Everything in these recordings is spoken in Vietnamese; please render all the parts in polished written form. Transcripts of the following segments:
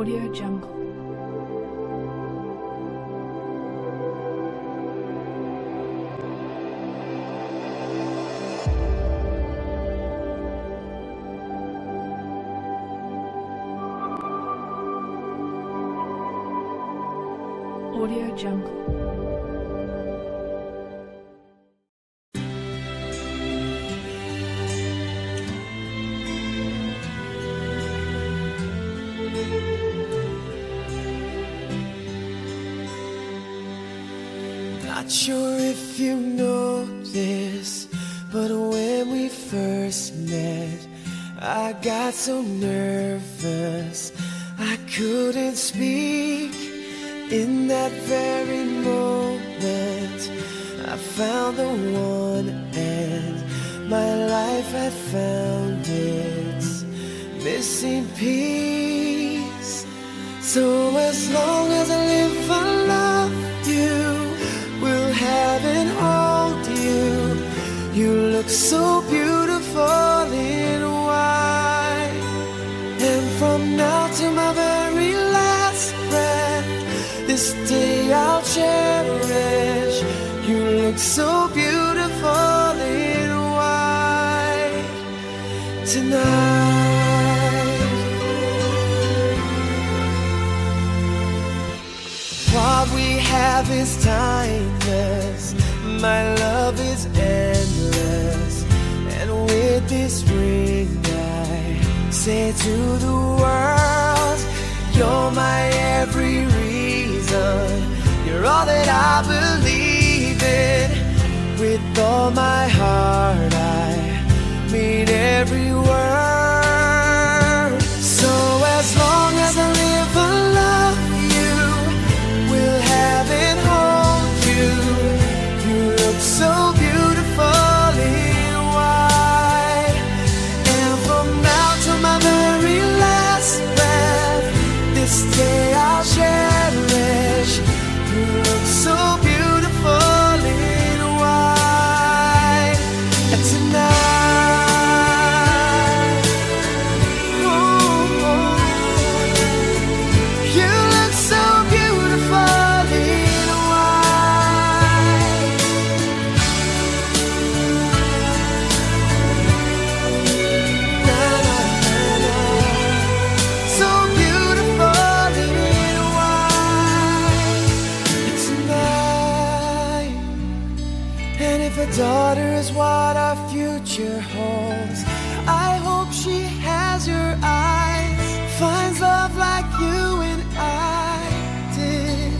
AudioJungle. AudioJungle. Not sure if you know this, but when we first met, I got so nervous I couldn't speak. In that very moment, I found the one, and my life had found its missing piece. So as long as I live, I love you, will have and hold you. You look so beautiful in white, and from now to my very last breath, this day I'll cherish. You look so beautiful in white tonight. What we have is timeless, my love is endless, and with this ring I say to the world, you're my every reason. You're all that I believe in. With all my heart I mean every word. So as long as I live, I love you, will have and hold you. You look so beautiful in white, and from now to my very last breath, this day I'll share. So beautiful in white tonight. Oh, you look so beautiful in white. Na, na, na, na. So daughter is what our future holds. I hope she has your eyes, finds love like you and I did.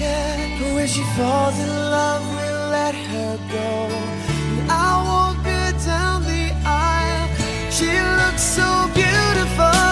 Yeah, but when she falls in love, we'll let her go, and I won't go down the aisle. She looks so beautiful.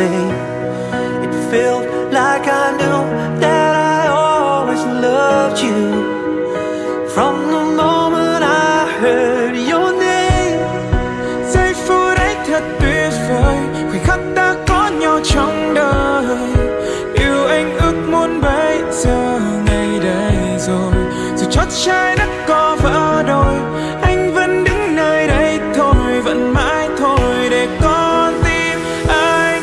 It felt like I knew that I always loved you. From the moment I heard your name, giây phút ấy thật tuyệt vời, khoảnh khắc ta có nhau trong đời. Yêu anh ước muốn bây giờ ngày đây rồi, dù cho trái đất có vỡ đôi, anh vẫn đứng nơi đây thôi, vẫn mãi thôi để con tim anh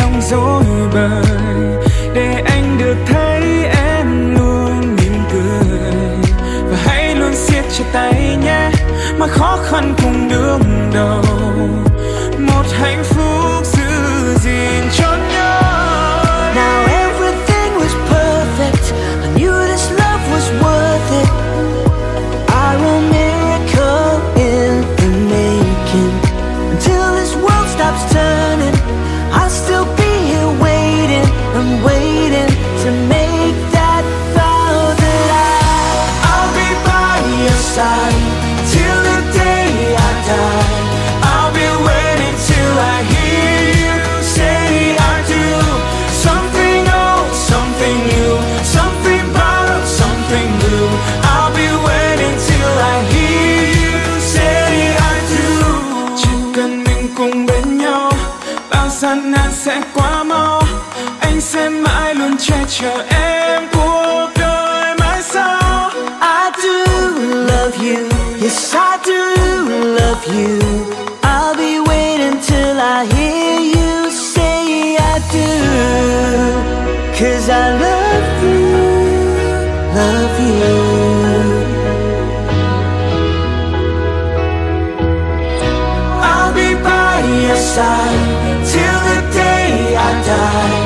ta mau. Anh sẽ mãi luôn che chở em cuộc đời mãi sau. I do love you, yes I do love you. I'll be waiting till I hear you say I do. Cause I love you, love you. I'll be by your side till the day I die.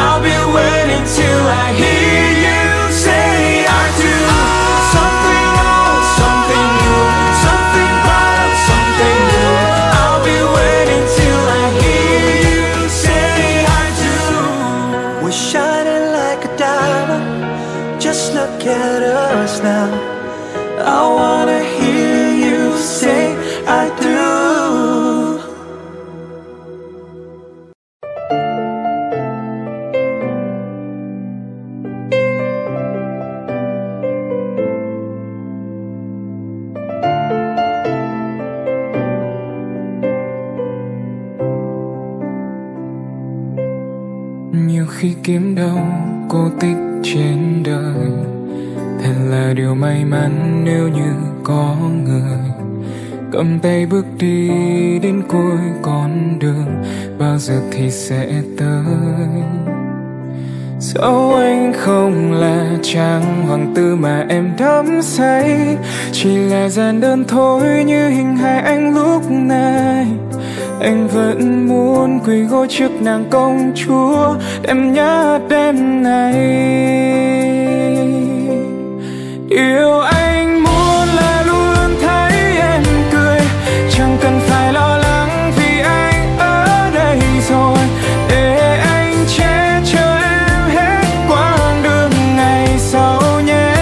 I'll be waiting till I hear you say I do. Something old, something new, something wild, something new. I'll be waiting till I hear you say I do. We're shining like a diamond, just look at us now. I wanna hear you say I do. Khi kiếm đâu cô tích trên đời, thật là điều may mắn nếu như có người cầm tay bước đi đến cuối con đường bao giờ thì sẽ tới. Dẫu anh không là chàng hoàng tử mà em đắm say, chỉ là gian đơn thôi như hình hài anh lúc này. Anh vẫn muốn quỳ gối trước nàng công chúa em nhớ đêm này. Điều anh muốn là luôn thấy em cười, chẳng cần phải lo lắng vì anh ở đây rồi. Để anh che chở em hết quãng đường ngày sau nhé.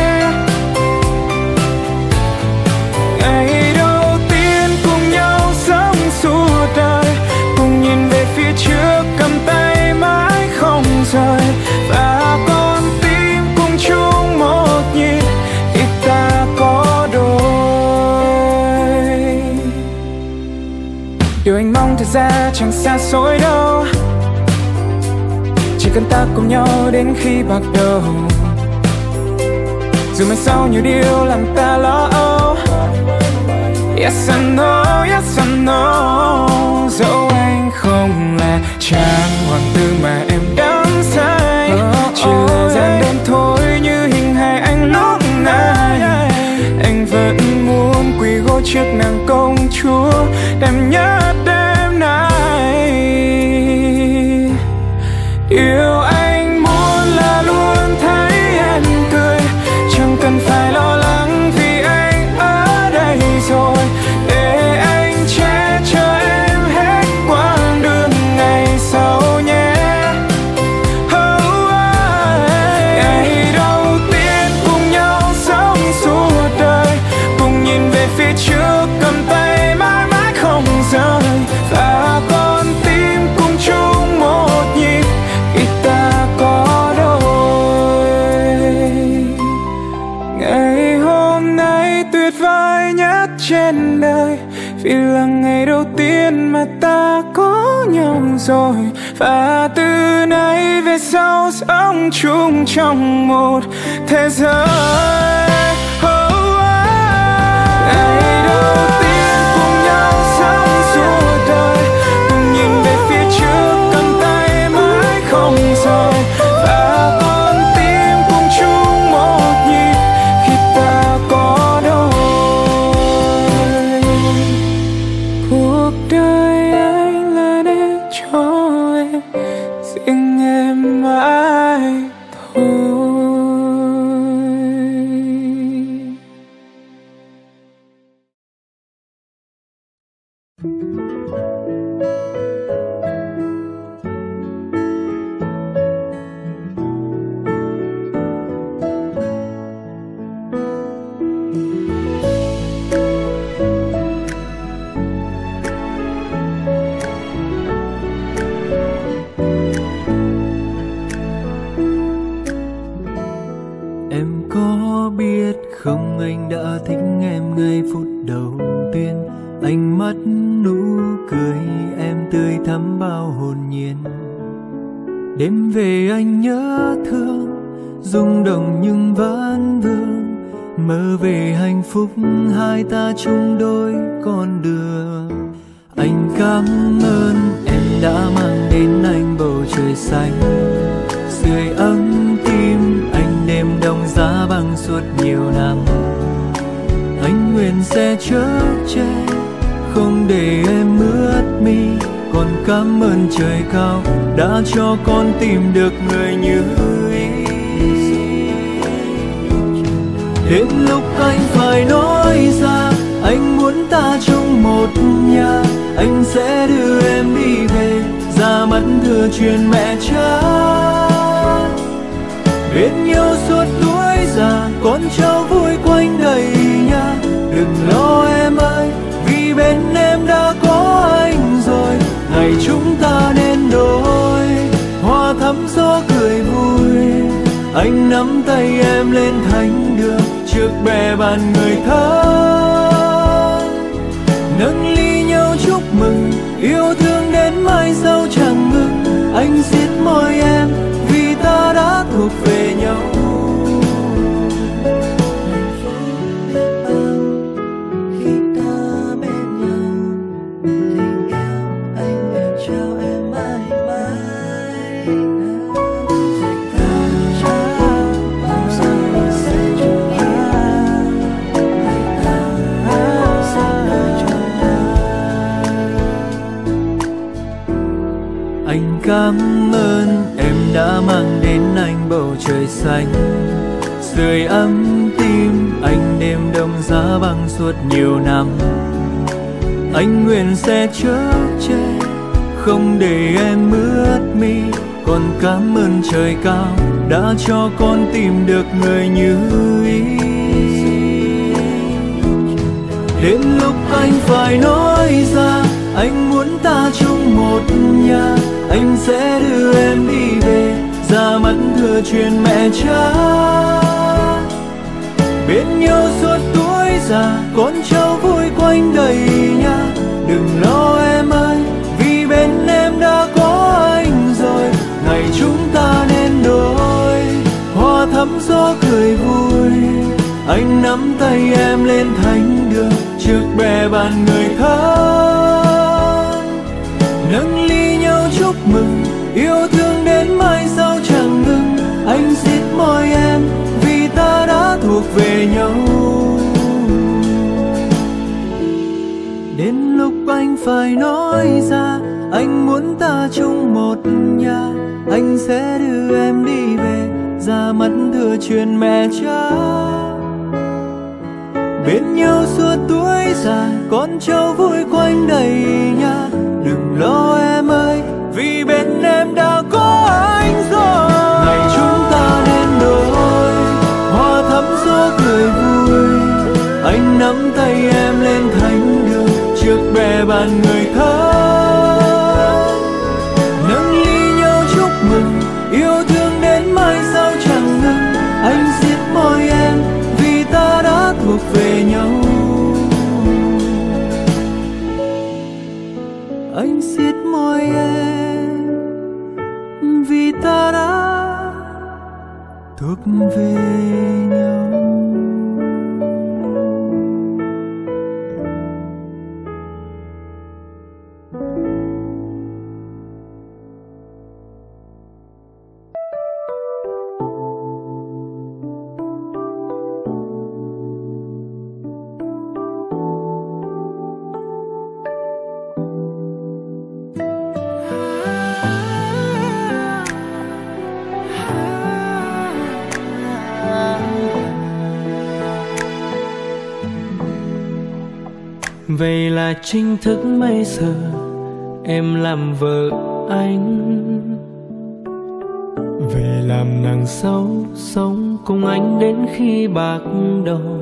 Ngày đầu tiên cùng nhau sống suốt đời, cùng nhìn về phía trước cầm tay mãi không rời. Và con tim cùng chung một nhịp khi ta có đôi. Điều anh mong thật ra chẳng xa xôi đâu, chỉ cần ta cùng nhau đến khi bạc đầu. Dù mai sau nhiều điều làm ta lo âu, yes I know, yes I know. Dẫu anh không là chàng hoàng tử mà em đắm say, chỉ là gian đêm thôi như hình hài anh lúc này. Anh vẫn muốn quỳ gối trước nàng công chúa em nhớ đêm nay. Yêu anh muốn là luôn thấy em cười, chẳng cần phải lo lắng vì anh ở đây rồi. Để anh che chở em hết quãng đường ngày sau nhé. Oh, ngày đầu tiên cùng nhau sống suốt đời, cùng nhìn về phía trước cầm tay mãi mãi không rời. Và con tim cùng chung một nhịp khi ta có đôi. Ngày hôm nay tuyệt vời nhất trên đời, vì là ngày đầu tiên mà ta có nhau rồi. Và từ nay về sau sống chung trong một thế giới. Oh, ngày đầu tiên cùng nhau sống suốt đời, cùng nhìn về phía trước cầm tay mãi không rời. Và con tim cùng chung một nhịp khi ta có đôi. Cuộc đời anh là để cho em, riêng em mãi thôi. Đêm về anh nhớ thương, rung động nhưng vẫn vương. Mơ về hạnh phúc hai ta chung đôi con đường. Anh cảm ơn em đã mang đến anh bầu trời xanh, sưởi ấm tim anh đêm đông giá băng suốt nhiều năm. Anh nguyện sẽ chở che, không để em ướt mi. Còn cảm ơn trời cao đã cho con tìm được người như ý. Đến lúc anh phải nói ra, anh muốn ta chung một nhà. Anh sẽ đưa em đi về, ra mắt thừa truyền mẹ cha. Bên nhau suốt tuổi già, con cháu vui quanh đầy nhà. Đừng lo em ơi, vì bên em đã có anh rồi. Ngày chúng ta nên đôi, hoa thắm gió cười vui. Anh nắm tay em lên thánh đường, trước bè bàn người thân. Nâng ly nhau chúc mừng, yêu thương đến mai sau chẳng ngừng. Anh siết môi em, vì ta đã thuộc về nhau. Cảm ơn em đã mang đến anh bầu trời xanh, sưởi ấm tim anh đêm đông giá băng suốt nhiều năm. Anh nguyện sẽ chở che, không để em ướt mi. Còn cảm ơn trời cao đã cho con tìm được người như ý. Đến lúc anh phải nói ra, anh muốn ta chung một nhà. Anh sẽ đưa em đi về, ra mắt thừa truyền mẹ cha. Bên nhau suốt tuổi già, con cháu vui quanh đầy nhà. Đừng lo em ơi, vì bên em đã có anh rồi. Ngày chúng ta nên đôi, hoa thắm gió cười vui. Anh nắm tay em lên thánh đường, trước bè bàn người thân. Nâng ly nhau chúc mừng, yêu thương đến mai sau chẳng ngừng. Anh siết môi em, vì ta đã thuộc về nhau. Đến lúc anh phải nói ra, anh muốn ta chung một nhà. Anh sẽ đưa em đi về, ra mắt thừa truyền mẹ cha. Bên nhau suốt tuổi già, con cháu vui quanh đầy nhà. Đừng lo em ơi, vì bên em đã có anh rồi. Ngày chúng ta nên đôi, hoa thắm gió cười vui. Anh nắm tay em lên thánh đường, trước bè bàn người thân. Nâng ly nhau chúc mừng, yêu thương đến mai sau chẳng ngừng. Anh siết môi em, vì ta đã thuộc về nhau. Anh siết môi em, vì ta đã thuộc về nhau. Vậy là chính thức mấy giờ em làm vợ anh, về làm nàng sâu sống cùng anh đến khi bạc đầu.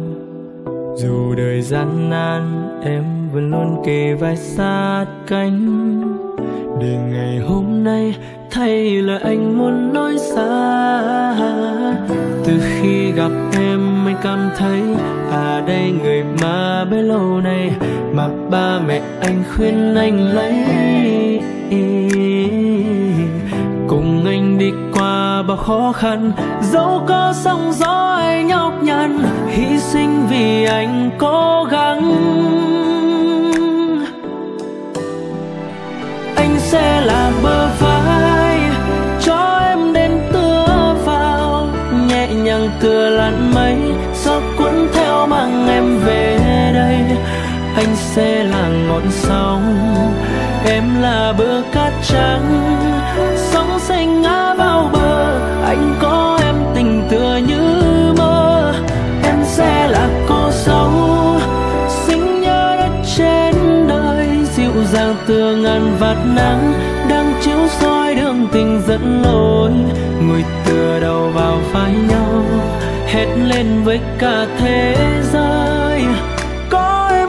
Dù đời gian nan em vẫn luôn kề vai sát cánh. Đến ngày hôm nay thay lời anh muốn nói xa. Từ khi gặp em anh cảm thấy à đây người mà bấy lâu nay mà ba mẹ anh khuyên anh lấy. Cùng anh Em đi qua bao khó khăn, dẫu có sóng gió hay nhọc nhằn, hy sinh vì anh cố gắng. Anh sẽ là bờ vai cho em đến tựa vào, nhẹ nhàng tựa làn mây gió cuốn theo mang em về đây. Anh sẽ là ngọn sóng, em là bờ cát trắng, sóng sẽ ngã vào bờ, anh có em tình tựa như mơ. Em sẽ là cô dâu xinh nhớ đất trên đời, dịu dàng tựa ngàn vạt nắng đang chiếu soi đường tình dẫn lối. Ngồi tựa đầu vào vai nhau, hét lên với cả thế giới, có em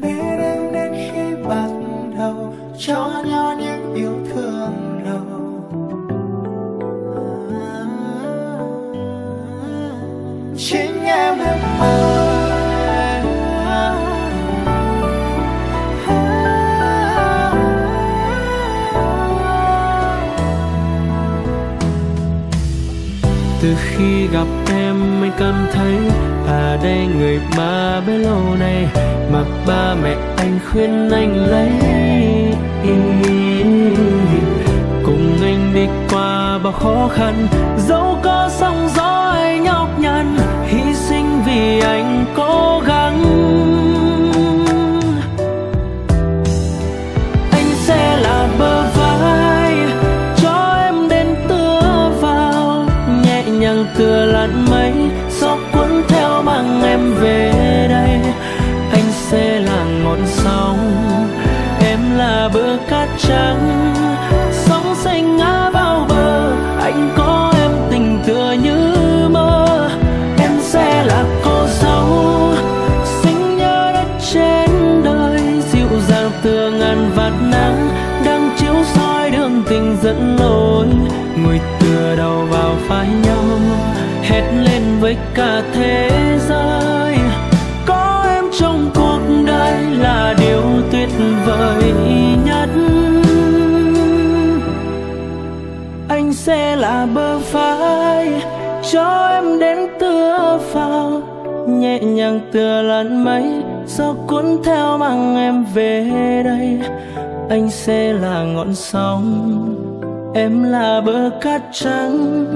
Biết em đến khi bắt đầu cho nhau những yêu thương đầu, chính em đã mơ. Từ khi gặp em anh cảm thấy à đây người ba bấy lâu nay mà ba mẹ anh khuyên anh lấy. Cùng anh đi qua bao khó khăn, dẫu có sóng gió hay nhọc nhằn, hy sinh vì anh cố gắng. Anh sẽ là bờ vai cho em đến tựa vào, nhẹ nhàng tựa làn mây gió cuốn theo mang em về đây. Anh sẽ là ngọn sóng, em là bờ cát trắng, sóng sẽ ngã vào bờ, anh có em tình tựa như mơ. Em sẽ là cô dâu xinh nhớ đất trên đời, dịu dàng tựa ngàn vạt nắng đang chiếu soi đường tình dẫn lối. Ngồi tựa đầu vào vai nhau, hét lên với cả thế giới, có em trong cuộc đời là điều tuyệt vời nhất. Anh sẽ là bờ vai cho em đến tựa vào, nhẹ nhàng tựa làn mây gió cuốn theo mang em về đây. Anh sẽ là ngọn sóng, em là bờ cát trắng,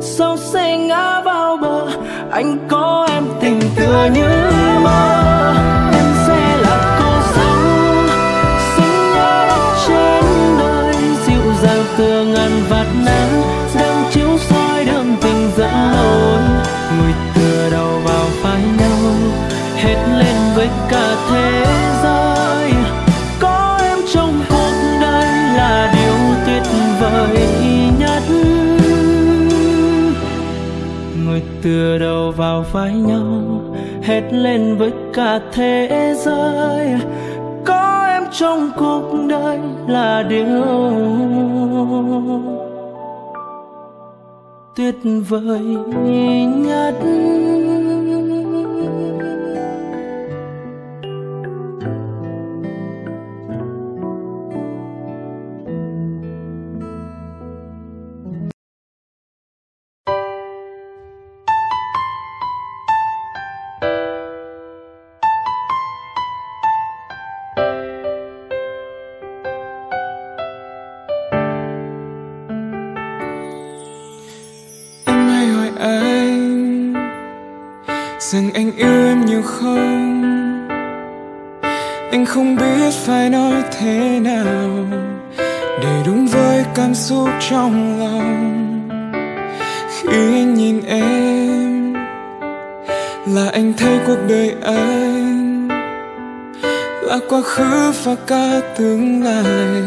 sóng sẽ ngã vào bờ, anh có em tình tựa như mơ. Em sẽ là cô dâu xinh nhớ đất trên đời, dịu dàng tựa ngàn vạt nắng đang chiếu soi đường tình dẫn lối. Người tựa đầu vào vai nhau, hét lên với cả thế giới, có em trong cuộc đời là điều tuyệt vời nhất. Ngồi tựa đầu vào vai nhau, hét lên với cả thế giới, có em trong cuộc đời là điều tuyệt vời nhất. Rằng anh yêu em nhiều không, anh không biết phải nói thế nào để đúng với cảm xúc trong lòng. Khi anh nhìn em là anh thấy cuộc đời anh là quá khứ và cả tương lai,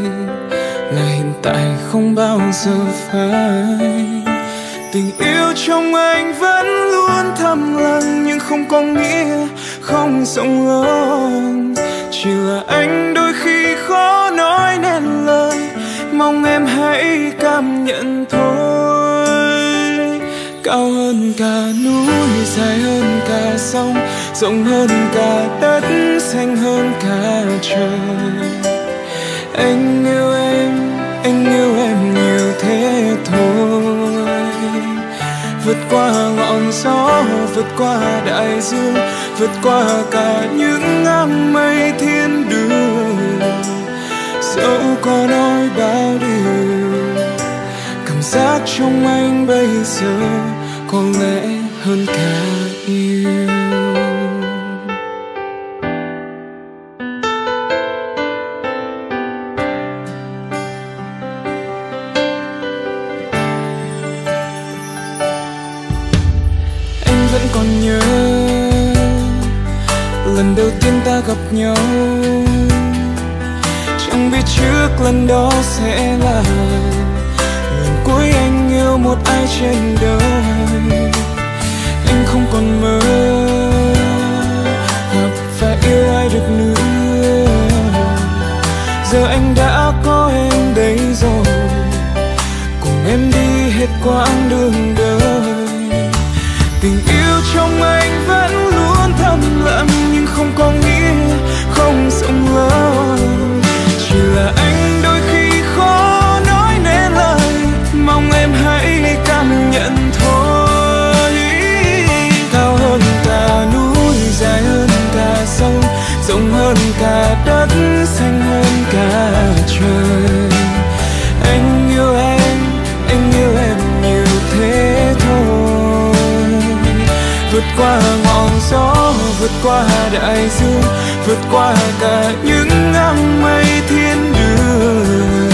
là hiện tại không bao giờ phai. Tình yêu trong anh vẫn luôn thầm lặng nhưng không có nghĩa, không rộng lớn. Chỉ là anh đôi khi khó nói nên lời, mong em hãy cảm nhận thôi. Cao hơn cả núi, dài hơn cả sông, rộng hơn cả đất, xanh hơn cả trời. Anh yêu em, anh yêu em nhiều thế thôi. Vượt qua ngọn gió, vượt qua đại dương, vượt qua cả những áng mây thiên đường. Dẫu có nói bao điều, cảm giác trong anh bây giờ có lẽ hơn cả yêu. Gặp nhau chẳng biết trước lần đó sẽ là lần cuối anh yêu một ai trên đời. Anh không còn mơ gặp và yêu ai được nữa. Giờ anh đã có em đấy rồi, cùng em đi hết quãng đường đời. Tình yêu trong anh vẫn luôn thầm lặng, nhưng không có nghĩa không rộng lớn. Chỉ là anh đôi khi khó nói nên lời, mong em hãy cảm nhận thôi. Cao hơn cả núi, dài hơn cả sông, rộng hơn cả đất, xanh hơn cả trời. Anh yêu em, anh yêu em nhiều thế thôi. Vượt qua ngọn gió, vượt qua đại dương, vượt qua cả những áng mây thiên đường.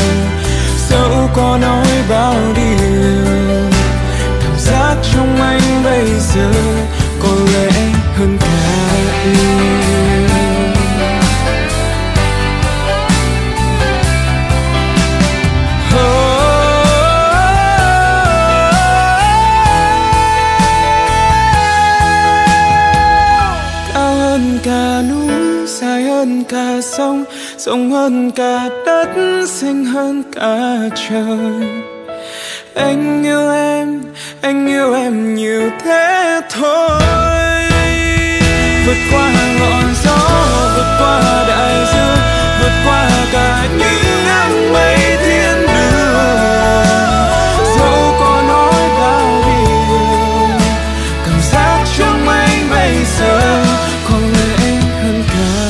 Dẫu có nói bao điều, cảm giác trong anh bây giờ có lẽ hơn cả yêu. Cả sông, rộng hơn cả đất, xanh hơn cả trời. Anh yêu em, anh yêu em nhiều thế thôi. Vượt qua ngọn gió, vượt qua đại dương, vượt qua cả những áng mây thiên đường. Dẫu có nói bao điều, cảm giác trong anh bây giờ có lẽ hơn cả.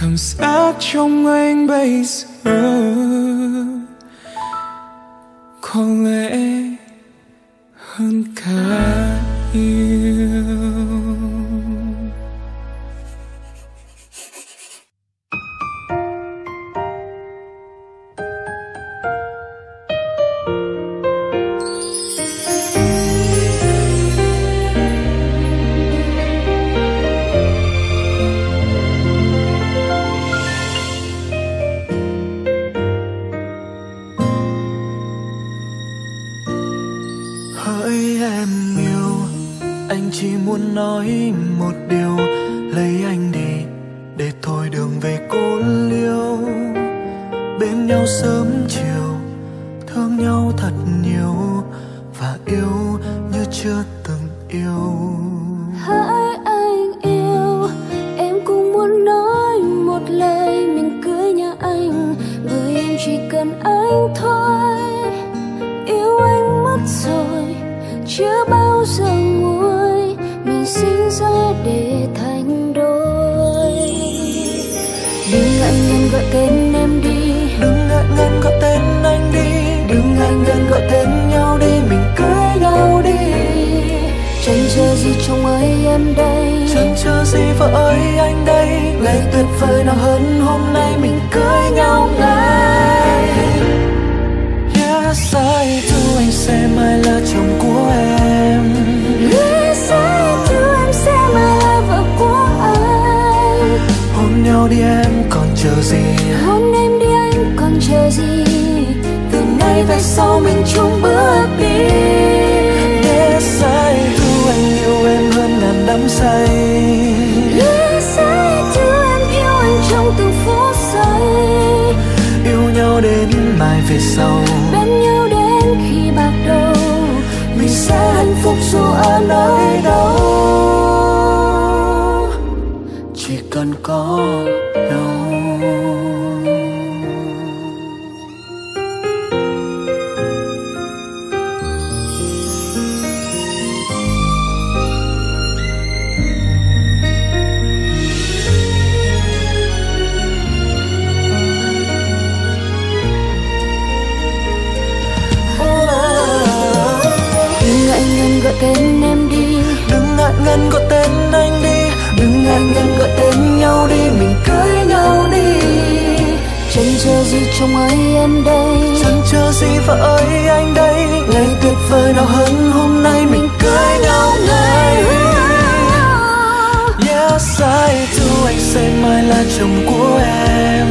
Cảm giác trong anh bây giờ có lẽ hơn cả yêu. Nói một điều, lấy anh đi để thôi đường về cô liêu. Bên nhau sớm chiều, thương nhau thật nhiều và yêu như chưa từng yêu. Hỡi anh yêu, em cũng muốn nói một lời, mình cưới nhà anh bởi em chỉ cần anh thôi. Yêu anh mất rồi, chưa bao giờ nguôi, mình sinh ra để thành đôi. Đừng ngại ngần gọi tên em đi, đừng ngại ngần gọi tên anh đi, đừng ngại ngần gọi tên nhau đi, mình cưới nhau đi. Chẳng chờ gì chồng ơi em đây, chẳng chờ gì vợ ơi anh đây. Ngày tuyệt vời nào hơn hôm nay, mình cưới nhau ngay. Yes I do, anh sẽ mai là chồng của em. Yes I do, em sẽ mai là vợ của anh. Hôn nhau đi em còn chờ gì, hôn em đi anh còn chờ gì. Từ nay về sau mình chung bước đi. Yes I do, anh yêu em hơn ngàn đắm say. Yes I do, em yêu anh trong từng phút giây. Yêu chồng ơi em đây, chẳng chờ gì vợ ơi anh đây, ngày tuyệt vời nào hơn hôm nay mình cưới nhau ngay. Yes I do, anh sẽ mãi là chồng của em.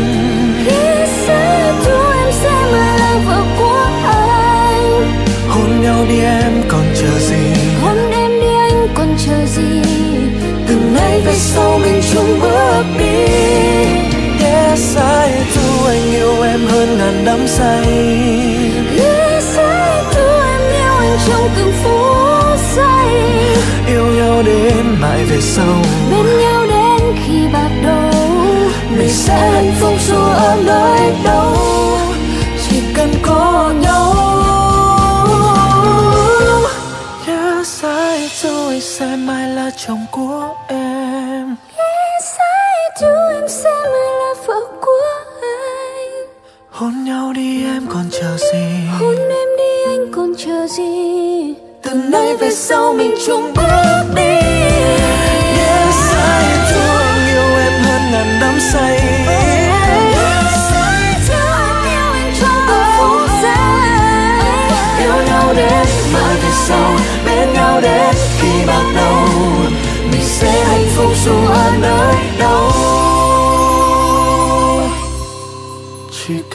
Yes I do, em sẽ mãi là vợ của anh. Hôn nhau đi em còn chờ gì, hôn em đi anh còn chờ gì, từ nay về sau mình chung bước đi. Yes I do, anh yêu em hơn ngàn đắm say. Yes I do, em yêu anh trong từng phút giây. Yêu nhau đến mãi về sau, bên nhau đến khi bạc đầu, mình sẽ hạnh phúc dù ở nơi đâu, chỉ cần có nhau. Yes I do, anh sẽ mãi là chồng của em. Yes I do, em sẽ mãi là vợ của anh. Hôn nhau đi em còn chờ gì, hôn em đi anh còn chờ gì, từ nay về sau mình chung bước đi. Yes I do, anh yêu em hơn ngàn đắm say. Yes I do, anh yêu em trong từng phút giây. Yêu nhau đến mãi về sau, bên nhau đến khi bạc đầu, mình sẽ hạnh phúc dù ở nơi đâu, chỉ